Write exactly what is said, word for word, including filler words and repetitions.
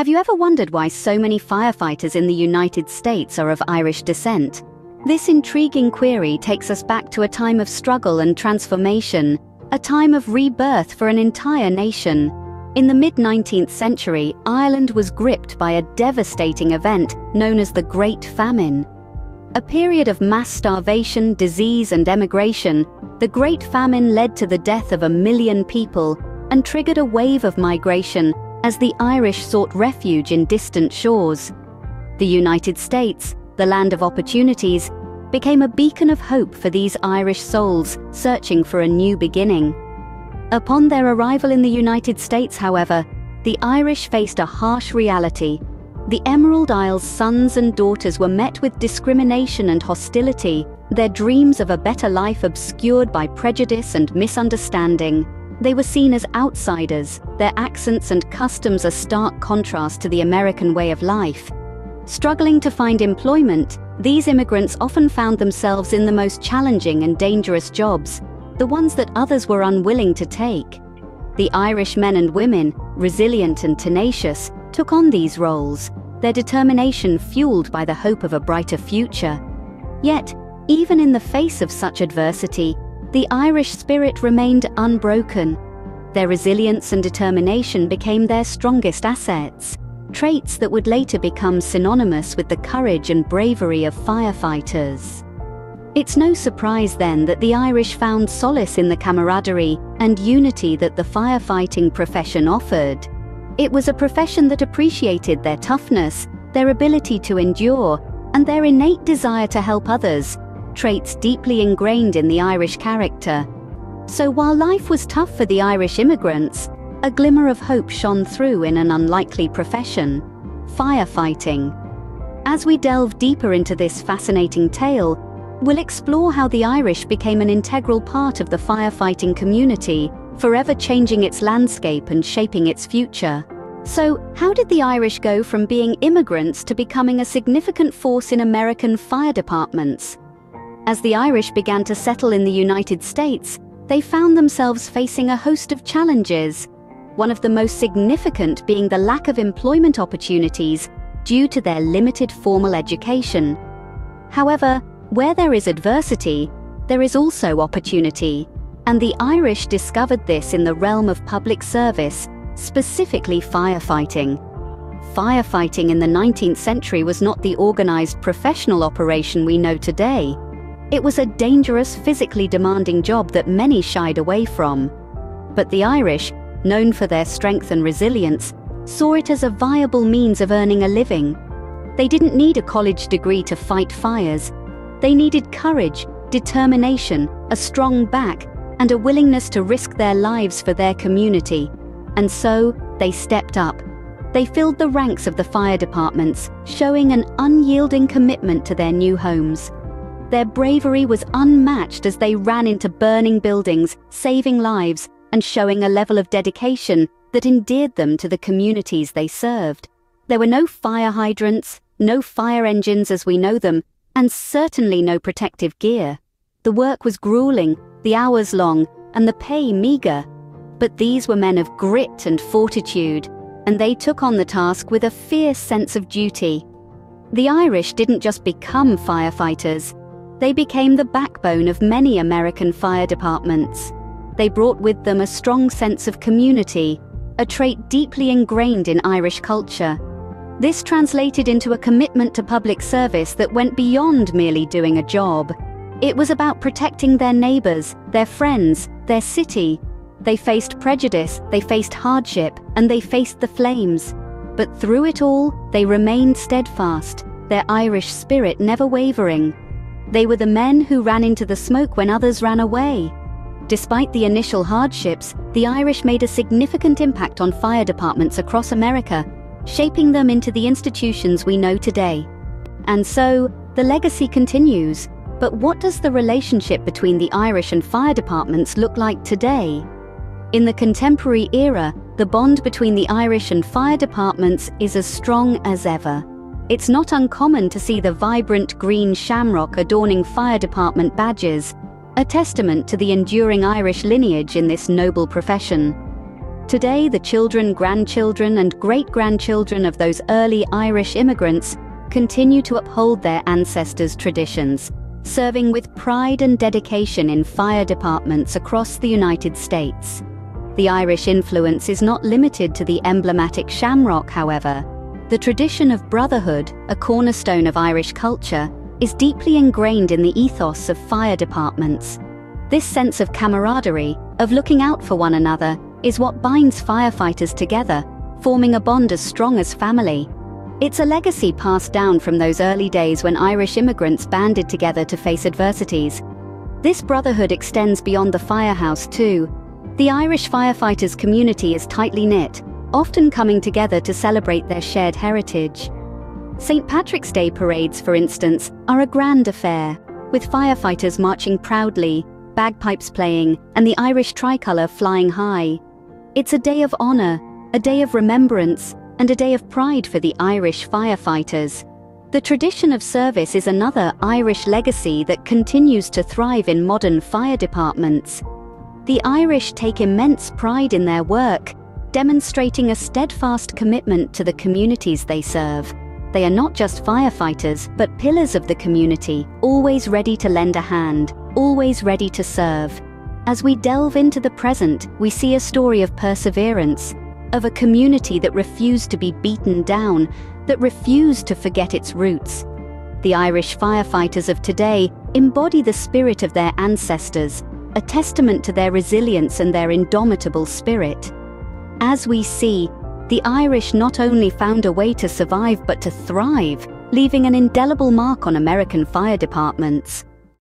Have you ever wondered why so many firefighters in the United States are of Irish descent? This intriguing query takes us back to a time of struggle and transformation, a time of rebirth for an entire nation. In the mid-nineteenth century, Ireland was gripped by a devastating event known as the Great Famine. A period of mass starvation, disease, and emigration, the Great Famine led to the death of a million people and triggered a wave of migration as the Irish sought refuge in distant shores. The United States, the land of opportunities, became a beacon of hope for these Irish souls searching for a new beginning. Upon their arrival in the United States, however, the Irish faced a harsh reality. The Emerald Isle's sons and daughters were met with discrimination and hostility, their dreams of a better life obscured by prejudice and misunderstanding. They were seen as outsiders, their accents and customs a stark contrast to the American way of life. Struggling to find employment, these immigrants often found themselves in the most challenging and dangerous jobs, the ones that others were unwilling to take. The Irish men and women, resilient and tenacious, took on these roles, their determination fueled by the hope of a brighter future. Yet, even in the face of such adversity, the Irish spirit remained unbroken. Their resilience and determination became their strongest assets, traits that would later become synonymous with the courage and bravery of firefighters. It's no surprise then that the Irish found solace in the camaraderie and unity that the firefighting profession offered. It was a profession that appreciated their toughness, their ability to endure, and their innate desire to help others, traits deeply ingrained in the Irish character. So while life was tough for the Irish immigrants, a glimmer of hope shone through in an unlikely profession: firefighting. As we delve deeper into this fascinating tale, we'll explore how the Irish became an integral part of the firefighting community, forever changing its landscape and shaping its future. So, how did the Irish go from being immigrants to becoming a significant force in American fire departments? As the Irish began to settle in the United States, they found themselves facing a host of challenges, one of the most significant being the lack of employment opportunities due to their limited formal education. However, where there is adversity, there is also opportunity, and the Irish discovered this in the realm of public service, specifically firefighting. Firefighting in the nineteenth century was not the organized professional operation we know today. It was a dangerous, physically demanding job that many shied away from. But the Irish, known for their strength and resilience, saw it as a viable means of earning a living. They didn't need a college degree to fight fires. They needed courage, determination, a strong back, and a willingness to risk their lives for their community. And so, they stepped up. They filled the ranks of the fire departments, showing an unyielding commitment to their new homes. Their bravery was unmatched as they ran into burning buildings, saving lives, and showing a level of dedication that endeared them to the communities they served. There were no fire hydrants, no fire engines as we know them, and certainly no protective gear. The work was grueling, the hours long, and the pay meager. But these were men of grit and fortitude, and they took on the task with a fierce sense of duty. The Irish didn't just become firefighters, they became the backbone of many American fire departments. They brought with them a strong sense of community, a trait deeply ingrained in Irish culture. This translated into a commitment to public service that went beyond merely doing a job. It was about protecting their neighbors, their friends, their city. They faced prejudice, they faced hardship, and they faced the flames. But through it all, they remained steadfast, their Irish spirit never wavering. They were the men who ran into the smoke when others ran away. Despite the initial hardships, the Irish made a significant impact on fire departments across America, shaping them into the institutions we know today. And so, the legacy continues. But what does the relationship between the Irish and fire departments look like today? In the contemporary era, the bond between the Irish and fire departments is as strong as ever. It's not uncommon to see the vibrant green shamrock adorning fire department badges, a testament to the enduring Irish lineage in this noble profession. Today, the children, grandchildren, and great-grandchildren of those early Irish immigrants continue to uphold their ancestors' traditions, serving with pride and dedication in fire departments across the United States. The Irish influence is not limited to the emblematic shamrock, however. The tradition of brotherhood, a cornerstone of Irish culture, is deeply ingrained in the ethos of fire departments. This sense of camaraderie, of looking out for one another, is what binds firefighters together, forming a bond as strong as family. It's a legacy passed down from those early days when Irish immigrants banded together to face adversities. This brotherhood extends beyond the firehouse too. The Irish firefighters' community is tightly knit, often coming together to celebrate their shared heritage. Saint Patrick's Day parades, for instance, are a grand affair, with firefighters marching proudly, bagpipes playing, and the Irish tricolour flying high. It's a day of honour, a day of remembrance, and a day of pride for the Irish firefighters. The tradition of service is another Irish legacy that continues to thrive in modern fire departments. The Irish take immense pride in their work, demonstrating a steadfast commitment to the communities they serve. They are not just firefighters, but pillars of the community, always ready to lend a hand, always ready to serve. As we delve into the present, we see a story of perseverance, of a community that refused to be beaten down, that refused to forget its roots. The Irish firefighters of today embody the spirit of their ancestors, a testament to their resilience and their indomitable spirit. As we see, the Irish not only found a way to survive but to thrive, leaving an indelible mark on American fire departments.